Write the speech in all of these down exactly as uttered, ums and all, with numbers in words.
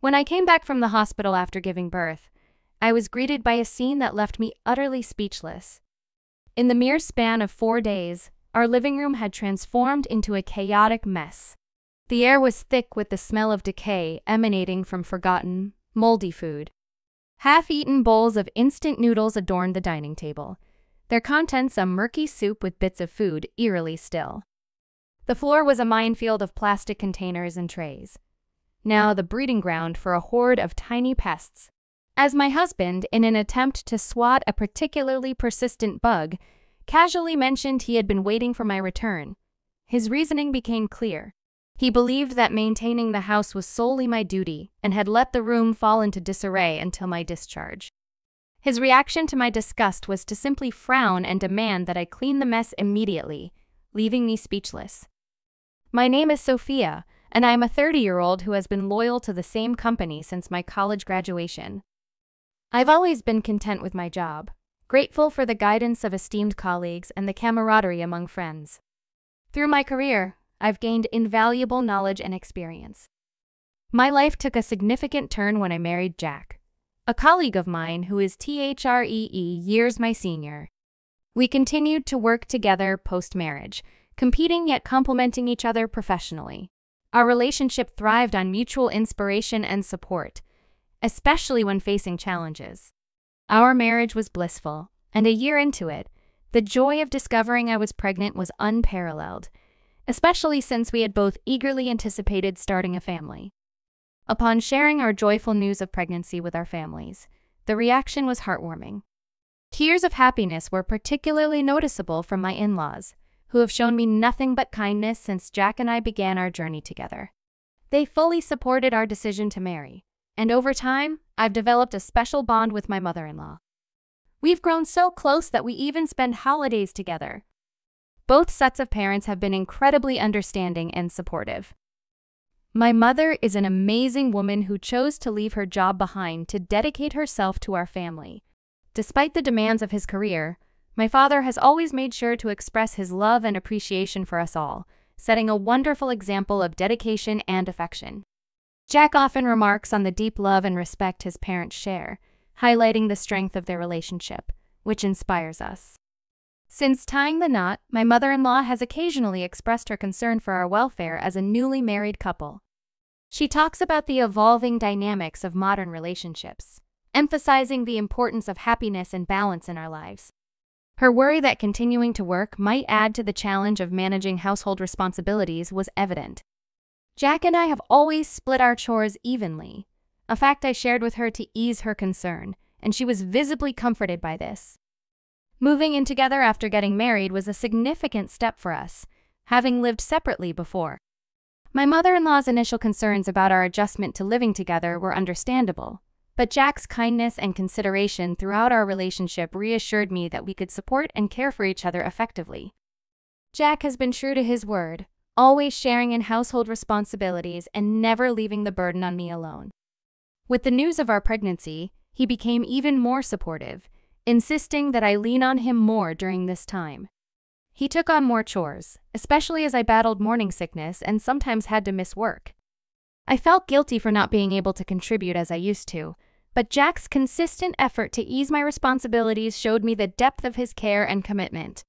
When I came back from the hospital after giving birth, I was greeted by a scene that left me utterly speechless. In the mere span of four days, our living room had transformed into a chaotic mess. The air was thick with the smell of decay emanating from forgotten, moldy food. Half-eaten bowls of instant noodles adorned the dining table, their contents a murky soup with bits of food eerily still. The floor was a minefield of plastic containers and trays, now the breeding ground for a horde of tiny pests. As my husband, in an attempt to swat a particularly persistent bug, casually mentioned he had been waiting for my return, his reasoning became clear. He believed that maintaining the house was solely my duty and had let the room fall into disarray until my discharge. His reaction to my disgust was to simply frown and demand that I clean the mess immediately, leaving me speechless. My name is Sophia, and I am a thirty-year-old who has been loyal to the same company since my college graduation. I've always been content with my job, grateful for the guidance of esteemed colleagues and the camaraderie among friends. Through my career, I've gained invaluable knowledge and experience. My life took a significant turn when I married Jack, a colleague of mine who is three years my senior. We continued to work together post-marriage, competing yet complementing each other professionally. Our relationship thrived on mutual inspiration and support, especially when facing challenges. Our marriage was blissful, and a year into it, the joy of discovering I was pregnant was unparalleled, especially since we had both eagerly anticipated starting a family. Upon sharing our joyful news of pregnancy with our families, the reaction was heartwarming. Tears of happiness were particularly noticeable from my in-laws, who have shown me nothing but kindness since Jack and I began our journey together. They fully supported our decision to marry, and over time, I've developed a special bond with my mother-in-law. We've grown so close that we even spend holidays together. Both sets of parents have been incredibly understanding and supportive. My mother is an amazing woman who chose to leave her job behind to dedicate herself to our family. Despite the demands of his career, my father has always made sure to express his love and appreciation for us all, setting a wonderful example of dedication and affection. Jack often remarks on the deep love and respect his parents share, highlighting the strength of their relationship, which inspires us. Since tying the knot, my mother-in-law has occasionally expressed her concern for our welfare as a newly married couple. She talks about the evolving dynamics of modern relationships, emphasizing the importance of happiness and balance in our lives. Her worry that continuing to work might add to the challenge of managing household responsibilities was evident. Jack and I have always split our chores evenly, a fact I shared with her to ease her concern, and she was visibly comforted by this. Moving in together after getting married was a significant step for us, having lived separately before. My mother-in-law's initial concerns about our adjustment to living together were understandable, but Jack's kindness and consideration throughout our relationship reassured me that we could support and care for each other effectively. Jack has been true to his word, always sharing in household responsibilities and never leaving the burden on me alone. With the news of our pregnancy, he became even more supportive, insisting that I lean on him more during this time. He took on more chores, especially as I battled morning sickness and sometimes had to miss work. I felt guilty for not being able to contribute as I used to, but Jack's consistent effort to ease my responsibilities showed me the depth of his care and commitment.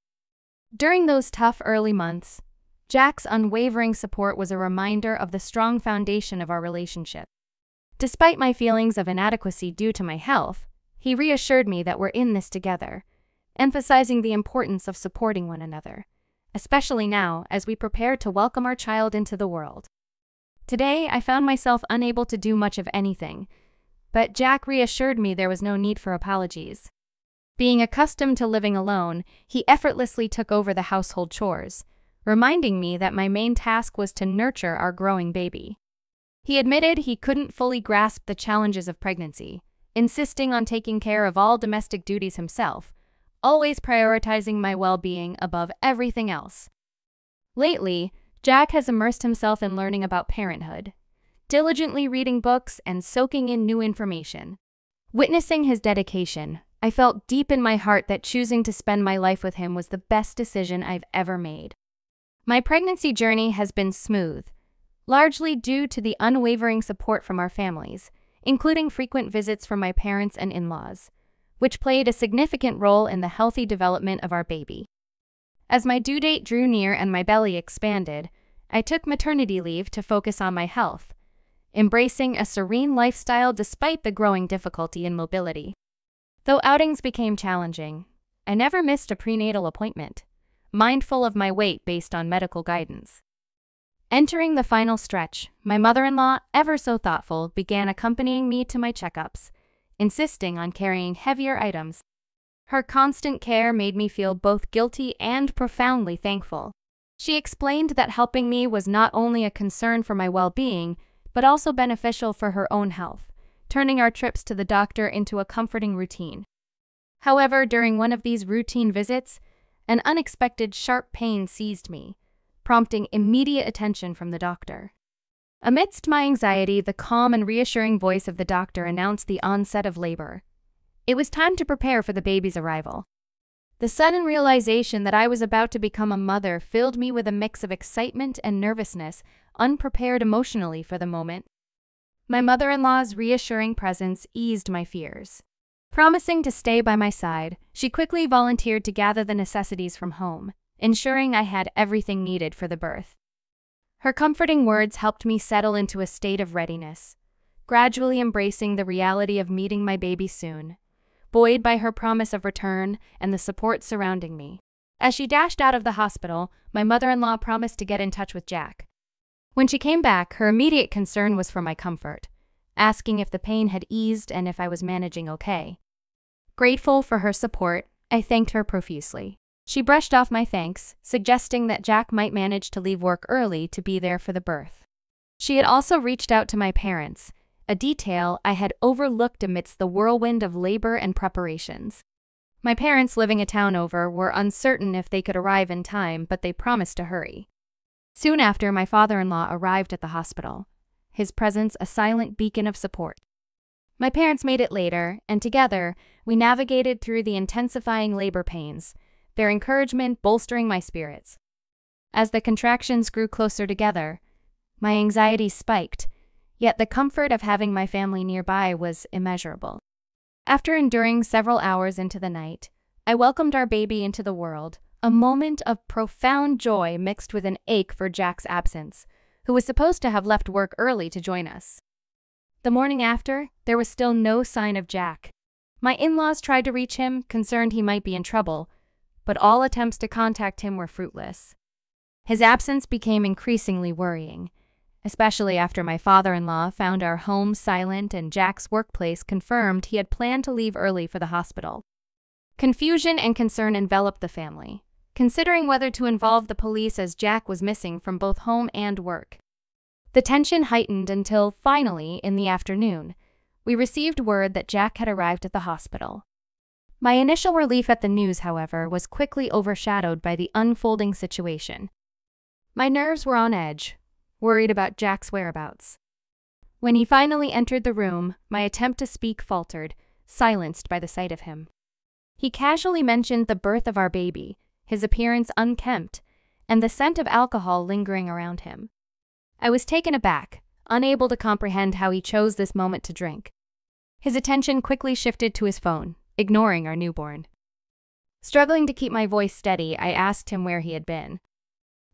During those tough early months, Jack's unwavering support was a reminder of the strong foundation of our relationship. Despite my feelings of inadequacy due to my health, he reassured me that we're in this together, emphasizing the importance of supporting one another, especially now as we prepare to welcome our child into the world. Today, I found myself unable to do much of anything, but Jack reassured me there was no need for apologies. Being accustomed to living alone, he effortlessly took over the household chores, reminding me that my main task was to nurture our growing baby. He admitted he couldn't fully grasp the challenges of pregnancy, insisting on taking care of all domestic duties himself, always prioritizing my well-being above everything else. Lately, Jack has immersed himself in learning about parenthood, diligently reading books and soaking in new information. Witnessing his dedication, I felt deep in my heart that choosing to spend my life with him was the best decision I've ever made. My pregnancy journey has been smooth, largely due to the unwavering support from our families, including frequent visits from my parents and in-laws, which played a significant role in the healthy development of our baby. As my due date drew near and my belly expanded, I took maternity leave to focus on my health, embracing a serene lifestyle despite the growing difficulty in mobility. Though outings became challenging, I never missed a prenatal appointment, mindful of my weight based on medical guidance. Entering the final stretch, my mother-in-law, ever so thoughtful, began accompanying me to my checkups, insisting on carrying heavier items. Her constant care made me feel both guilty and profoundly thankful. She explained that helping me was not only a concern for my well-being, but also beneficial for her own health, turning our trips to the doctor into a comforting routine. However, during one of these routine visits, an unexpected sharp pain seized me, prompting immediate attention from the doctor. Amidst my anxiety, the calm and reassuring voice of the doctor announced the onset of labor. It was time to prepare for the baby's arrival. The sudden realization that I was about to become a mother filled me with a mix of excitement and nervousness, unprepared emotionally for the moment. My mother-in-law's reassuring presence eased my fears. Promising to stay by my side, she quickly volunteered to gather the necessities from home, ensuring I had everything needed for the birth. Her comforting words helped me settle into a state of readiness, gradually embracing the reality of meeting my baby soon, buoyed by her promise of return and the support surrounding me. As she dashed out of the hospital, my mother-in-law promised to get in touch with Jack. When she came back, her immediate concern was for my comfort, asking if the pain had eased and if I was managing okay. Grateful for her support, I thanked her profusely. She brushed off my thanks, suggesting that Jack might manage to leave work early to be there for the birth. She had also reached out to my parents, a detail I had overlooked amidst the whirlwind of labor and preparations. My parents, living a town over, were uncertain if they could arrive in time, but they promised to hurry. Soon after, my father-in-law arrived at the hospital, his presence a silent beacon of support. My parents made it later, and together, we navigated through the intensifying labor pains, their encouragement bolstering my spirits. As the contractions grew closer together, my anxiety spiked, yet the comfort of having my family nearby was immeasurable. After enduring several hours into the night, I welcomed our baby into the world, a moment of profound joy mixed with an ache for Jack's absence, who was supposed to have left work early to join us. The morning after, there was still no sign of Jack. My in-laws tried to reach him, concerned he might be in trouble, but all attempts to contact him were fruitless. His absence became increasingly worrying, especially after my father-in-law found our home silent and Jack's workplace confirmed he had planned to leave early for the hospital. Confusion and concern enveloped the family, considering whether to involve the police as Jack was missing from both home and work. The tension heightened until, finally, in the afternoon, we received word that Jack had arrived at the hospital. My initial relief at the news, however, was quickly overshadowed by the unfolding situation. My nerves were on edge, worried about Jack's whereabouts. When he finally entered the room, my attempt to speak faltered, silenced by the sight of him. He casually mentioned the birth of our baby, his appearance unkempt, and the scent of alcohol lingering around him. I was taken aback, unable to comprehend how he chose this moment to drink. His attention quickly shifted to his phone, ignoring our newborn. Struggling to keep my voice steady, I asked him where he had been.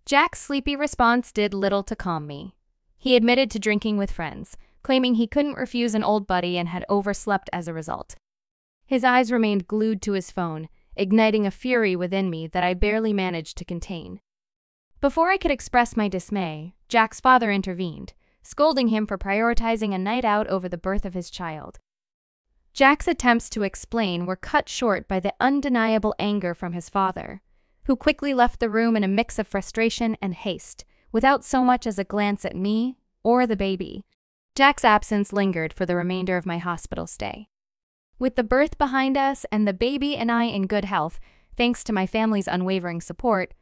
Jack's sleepy response did little to calm me. He admitted to drinking with friends, claiming he couldn't refuse an old buddy and had overslept as a result. His eyes remained glued to his phone, igniting a fury within me that I barely managed to contain. Before I could express my dismay, Jack's father intervened, scolding him for prioritizing a night out over the birth of his child. Jack's attempts to explain were cut short by the undeniable anger from his father, who quickly left the room in a mix of frustration and haste, without so much as a glance at me or the baby. Jack's absence lingered for the remainder of my hospital stay. With the birth behind us and the baby and I in good health, thanks to my family's unwavering support,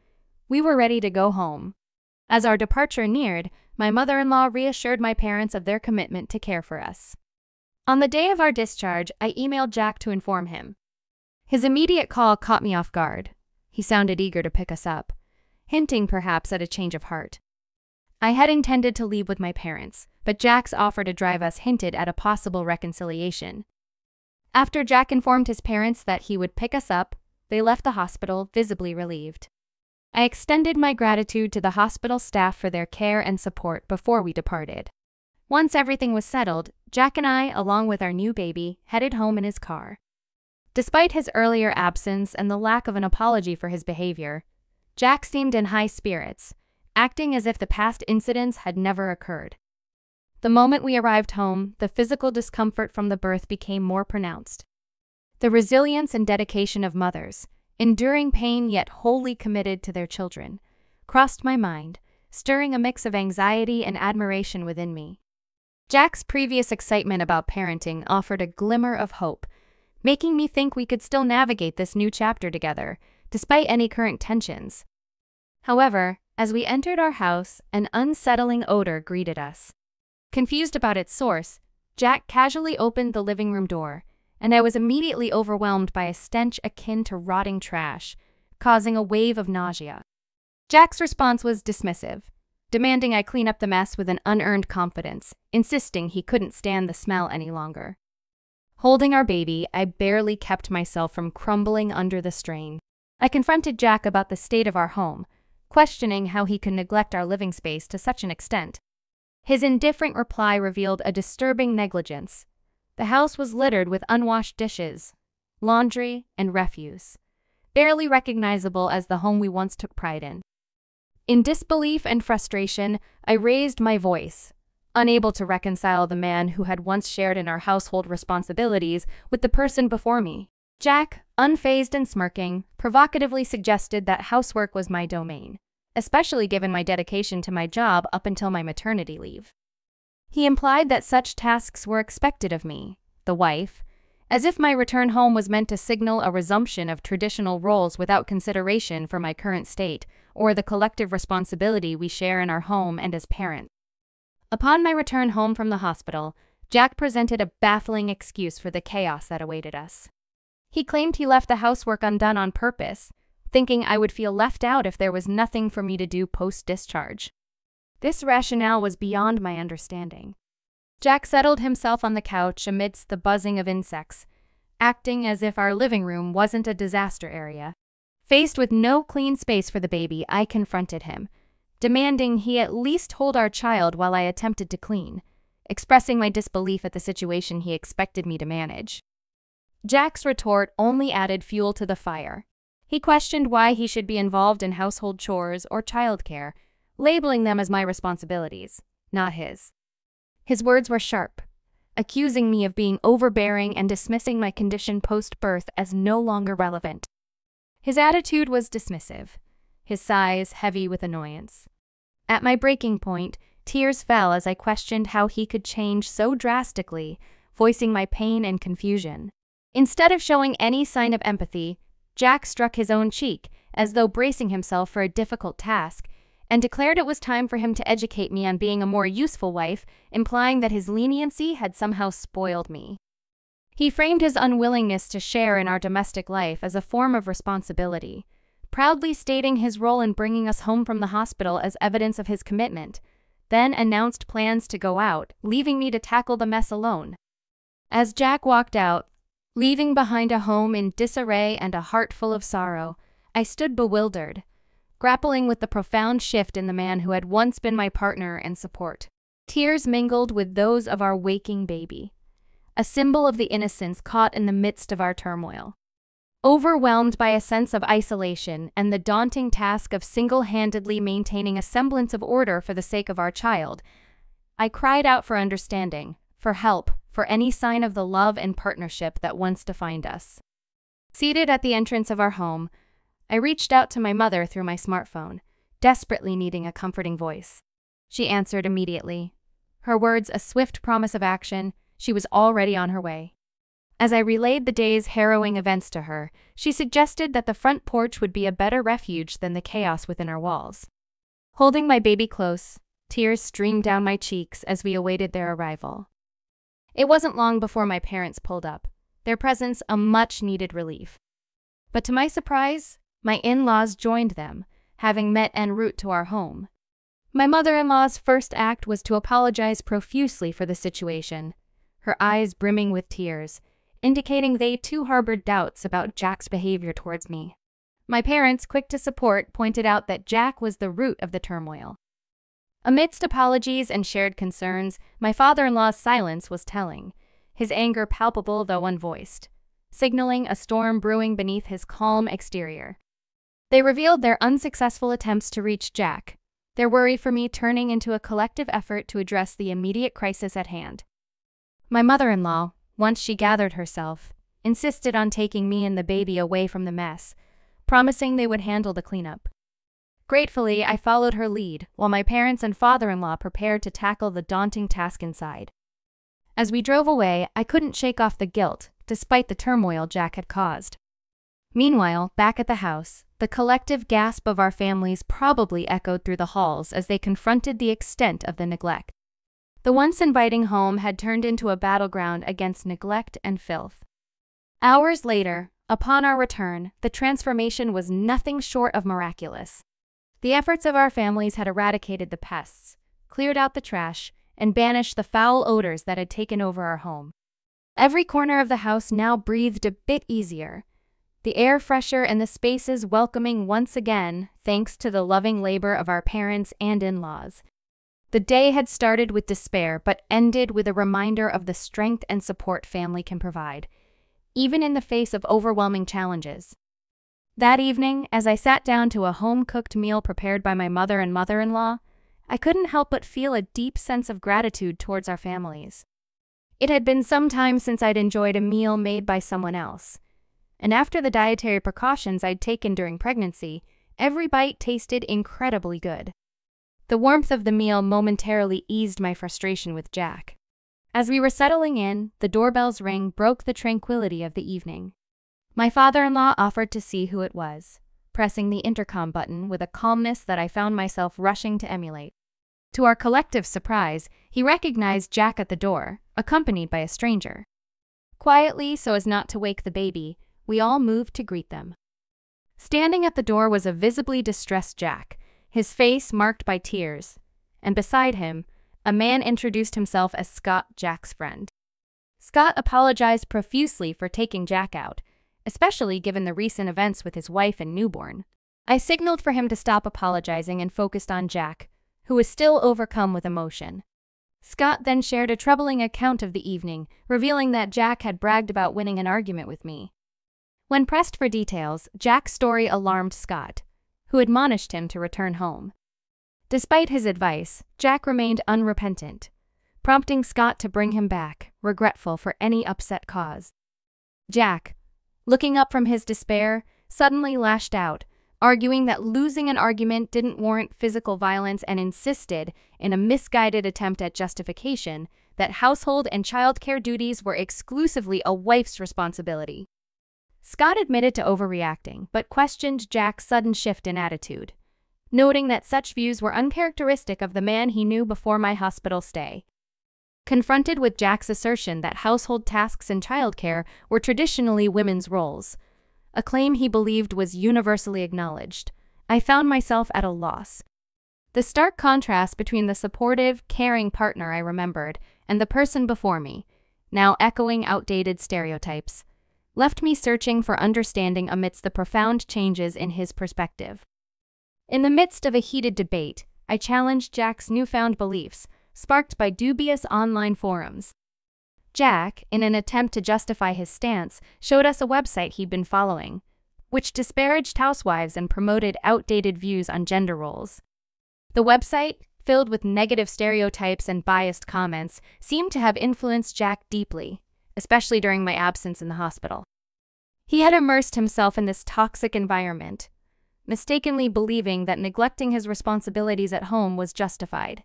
we were ready to go home. As our departure neared, my mother-in-law reassured my parents of their commitment to care for us. On the day of our discharge, I emailed Jack to inform him. His immediate call caught me off guard. He sounded eager to pick us up, hinting perhaps at a change of heart. I had intended to leave with my parents, but Jack's offer to drive us hinted at a possible reconciliation. After Jack informed his parents that he would pick us up, they left the hospital, visibly relieved. I extended my gratitude to the hospital staff for their care and support before we departed. Once everything was settled, Jack and I, along with our new baby, headed home in his car. Despite his earlier absence and the lack of an apology for his behavior, Jack seemed in high spirits, acting as if the past incidents had never occurred. The moment we arrived home, the physical discomfort from the birth became more pronounced. The resilience and dedication of mothers, enduring pain yet wholly committed to their children, crossed my mind, stirring a mix of anxiety and admiration within me. Jack's previous excitement about parenting offered a glimmer of hope, making me think we could still navigate this new chapter together, despite any current tensions. However, as we entered our house, an unsettling odor greeted us. Confused about its source, Jack casually opened the living room door, and I was immediately overwhelmed by a stench akin to rotting trash, causing a wave of nausea. Jack's response was dismissive, demanding I clean up the mess with an unearned confidence, insisting he couldn't stand the smell any longer. Holding our baby, I barely kept myself from crumbling under the strain. I confronted Jack about the state of our home, questioning how he could neglect our living space to such an extent. His indifferent reply revealed a disturbing negligence. The house was littered with unwashed dishes, laundry, and refuse, barely recognizable as the home we once took pride in. In disbelief and frustration, I raised my voice, unable to reconcile the man who had once shared in our household responsibilities with the person before me. Jack, unfazed and smirking, provocatively suggested that housework was my domain, especially given my dedication to my job up until my maternity leave. He implied that such tasks were expected of me, the wife, as if my return home was meant to signal a resumption of traditional roles without consideration for my current state or the collective responsibility we share in our home and as parents. Upon my return home from the hospital, Jack presented a baffling excuse for the chaos that awaited us. He claimed he left the housework undone on purpose, thinking I would feel left out if there was nothing for me to do post-discharge. This rationale was beyond my understanding. Jack settled himself on the couch amidst the buzzing of insects, acting as if our living room wasn't a disaster area. Faced with no clean space for the baby, I confronted him, demanding he at least hold our child while I attempted to clean, expressing my disbelief at the situation he expected me to manage. Jack's retort only added fuel to the fire. He questioned why he should be involved in household chores or childcare, labeling them as my responsibilities, not his. His words were sharp, accusing me of being overbearing and dismissing my condition post-birth as no longer relevant. His attitude was dismissive, his sighs heavy with annoyance. At my breaking point, tears fell as I questioned how he could change so drastically, voicing my pain and confusion. Instead of showing any sign of empathy, Jack struck his own cheek, as though bracing himself for a difficult task, and declared it was time for him to educate me on being a more useful wife, implying that his leniency had somehow spoiled me. He framed his unwillingness to share in our domestic life as a form of responsibility, proudly stating his role in bringing us home from the hospital as evidence of his commitment, then announced plans to go out, leaving me to tackle the mess alone. As Jack walked out, leaving behind a home in disarray and a heart full of sorrow, I stood bewildered, grappling with the profound shift in the man who had once been my partner and support. Tears mingled with those of our waking baby, a symbol of the innocence caught in the midst of our turmoil. Overwhelmed by a sense of isolation and the daunting task of single-handedly maintaining a semblance of order for the sake of our child, I cried out for understanding, for help, for any sign of the love and partnership that once defined us. Seated at the entrance of our home, I reached out to my mother through my smartphone, desperately needing a comforting voice. She answered immediately, her words a swift promise of action. She was already on her way. As I relayed the day's harrowing events to her, she suggested that the front porch would be a better refuge than the chaos within our walls. Holding my baby close, tears streamed down my cheeks as we awaited their arrival. It wasn't long before my parents pulled up, their presence a much-needed relief. But to my surprise, my in-laws joined them, having met en route to our home. My mother-in-law's first act was to apologize profusely for the situation, her eyes brimming with tears, indicating they too harbored doubts about Jack's behavior towards me. My parents, quick to support, pointed out that Jack was the root of the turmoil. Amidst apologies and shared concerns, my father-in-law's silence was telling, his anger palpable though unvoiced, signaling a storm brewing beneath his calm exterior. They revealed their unsuccessful attempts to reach Jack, their worry for me turning into a collective effort to address the immediate crisis at hand. My mother-in-law, once she gathered herself, insisted on taking me and the baby away from the mess, promising they would handle the cleanup. Gratefully, I followed her lead, while my parents and father-in-law prepared to tackle the daunting task inside. As we drove away, I couldn't shake off the guilt, despite the turmoil Jack had caused. Meanwhile, back at the house, the collective gasp of our families probably echoed through the halls as they confronted the extent of the neglect. The once inviting home had turned into a battleground against neglect and filth. Hours later, upon our return, the transformation was nothing short of miraculous. The efforts of our families had eradicated the pests, cleared out the trash, and banished the foul odors that had taken over our home. Every corner of the house now breathed a bit easier, the air fresher and the spaces welcoming once again, thanks to the loving labor of our parents and in-laws. The day had started with despair, but ended with a reminder of the strength and support family can provide, even in the face of overwhelming challenges. That evening, as I sat down to a home-cooked meal prepared by my mother and mother-in-law, I couldn't help but feel a deep sense of gratitude towards our families. It had been some time since I'd enjoyed a meal made by someone else, and after the dietary precautions I'd taken during pregnancy, every bite tasted incredibly good. The warmth of the meal momentarily eased my frustration with Jack. As we were settling in, the doorbell's ring broke the tranquility of the evening. My father-in-law offered to see who it was, pressing the intercom button with a calmness that I found myself rushing to emulate. To our collective surprise, he recognized Jack at the door, accompanied by a stranger. Quietly, so as not to wake the baby, we all moved to greet them. Standing at the door was a visibly distressed Jack, his face marked by tears, and beside him, a man introduced himself as Scott, Jack's friend. Scott apologized profusely for taking Jack out, especially given the recent events with his wife and newborn. I signaled for him to stop apologizing and focused on Jack, who was still overcome with emotion. Scott then shared a troubling account of the evening, revealing that Jack had bragged about winning an argument with me. When pressed for details, Jack's story alarmed Scott, who admonished him to return home. Despite his advice, Jack remained unrepentant, prompting Scott to bring him back, regretful for any upset caused. Jack, looking up from his despair, suddenly lashed out, arguing that losing an argument didn't warrant physical violence and insisted, in a misguided attempt at justification, that household and childcare duties were exclusively a wife's responsibility. Scott admitted to overreacting, but questioned Jack's sudden shift in attitude, noting that such views were uncharacteristic of the man he knew before my hospital stay. Confronted with Jack's assertion that household tasks and childcare were traditionally women's roles, a claim he believed was universally acknowledged, I found myself at a loss. The stark contrast between the supportive, caring partner I remembered and the person before me, now echoing outdated stereotypes, left me searching for understanding amidst the profound changes in his perspective. In the midst of a heated debate, I challenged Jack's newfound beliefs, sparked by dubious online forums. Jack, in an attempt to justify his stance, showed us a website he'd been following, which disparaged housewives and promoted outdated views on gender roles. The website, filled with negative stereotypes and biased comments, seemed to have influenced Jack deeply, especially during my absence in the hospital. He had immersed himself in this toxic environment, mistakenly believing that neglecting his responsibilities at home was justified.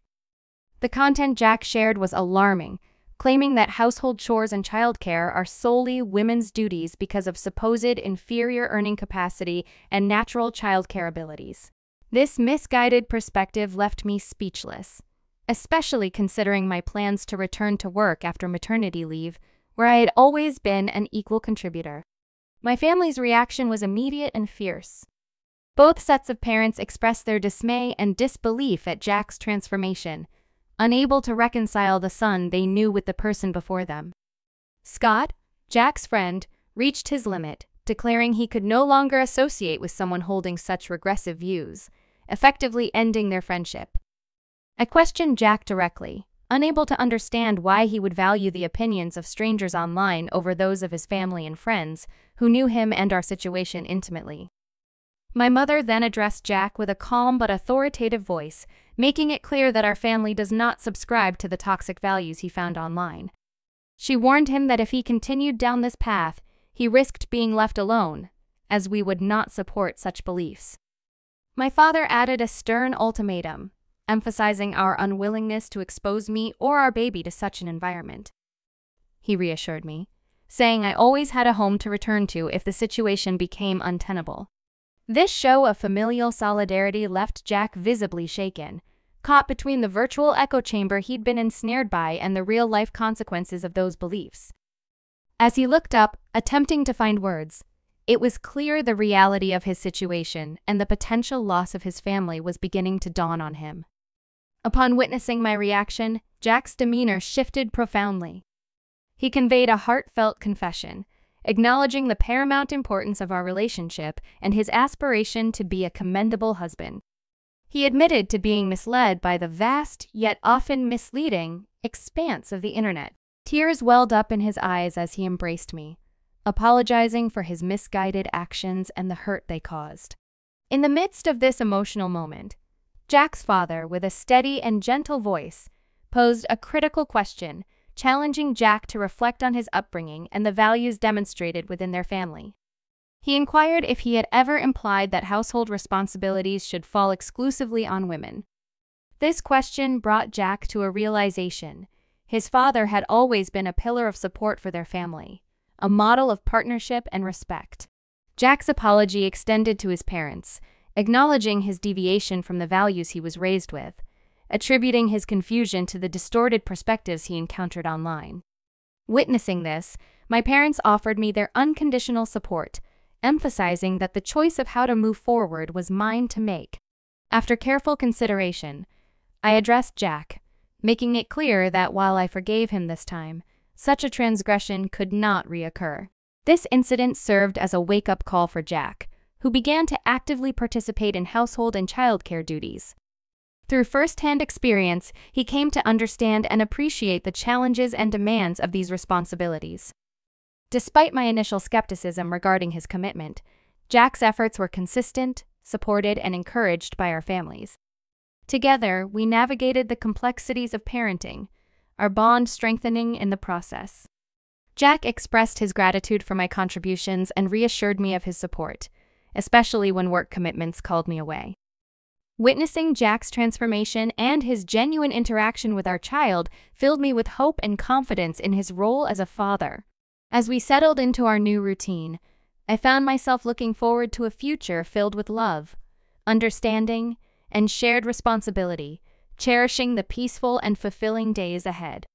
The content Jack shared was alarming, claiming that household chores and childcare are solely women's duties because of supposed inferior earning capacity and natural childcare abilities. This misguided perspective left me speechless, especially considering my plans to return to work after maternity leave, where I had always been an equal contributor. My family's reaction was immediate and fierce. Both sets of parents express their dismay and disbelief at Jack's transformation, unable to reconcile the son they knew with the person before them. Scott, Jack's friend, reached his limit, declaring he could no longer associate with someone holding such regressive views, effectively ending their friendship. I questioned Jack directly, unable to understand why he would value the opinions of strangers online over those of his family and friends who knew him and our situation intimately. My mother then addressed Jack with a calm but authoritative voice, making it clear that our family does not subscribe to the toxic values he found online. She warned him that if he continued down this path, he risked being left alone, as we would not support such beliefs. My father added a stern ultimatum, emphasizing our unwillingness to expose me or our baby to such an environment. He reassured me, saying I always had a home to return to if the situation became untenable. This show of familial solidarity left Jack visibly shaken, caught between the virtual echo chamber he'd been ensnared by and the real-life consequences of those beliefs. As he looked up, attempting to find words, it was clear the reality of his situation and the potential loss of his family was beginning to dawn on him. Upon witnessing my reaction, Jack's demeanor shifted profoundly. He conveyed a heartfelt confession, acknowledging the paramount importance of our relationship and his aspiration to be a commendable husband. He admitted to being misled by the vast, yet often misleading, expanse of the internet. Tears welled up in his eyes as he embraced me, apologizing for his misguided actions and the hurt they caused. In the midst of this emotional moment, Jack's father, with a steady and gentle voice, posed a critical question, challenging Jack to reflect on his upbringing and the values demonstrated within their family. He inquired if he had ever implied that household responsibilities should fall exclusively on women. This question brought Jack to a realization. His father had always been a pillar of support for their family, a model of partnership and respect. Jack's apology extended to his parents, acknowledging his deviation from the values he was raised with, attributing his confusion to the distorted perspectives he encountered online. Witnessing this, my parents offered me their unconditional support, emphasizing that the choice of how to move forward was mine to make. After careful consideration, I addressed Jack, making it clear that while I forgave him this time, such a transgression could not reoccur. This incident served as a wake-up call for Jack, who began to actively participate in household and childcare duties. Through first-hand experience, he came to understand and appreciate the challenges and demands of these responsibilities. Despite my initial skepticism regarding his commitment, Jack's efforts were consistent, supported, and encouraged by our families. Together, we navigated the complexities of parenting, our bond strengthening in the process. Jack expressed his gratitude for my contributions and reassured me of his support, especially when work commitments called me away. Witnessing Jack's transformation and his genuine interaction with our child filled me with hope and confidence in his role as a father. As we settled into our new routine, I found myself looking forward to a future filled with love, understanding, and shared responsibility, cherishing the peaceful and fulfilling days ahead.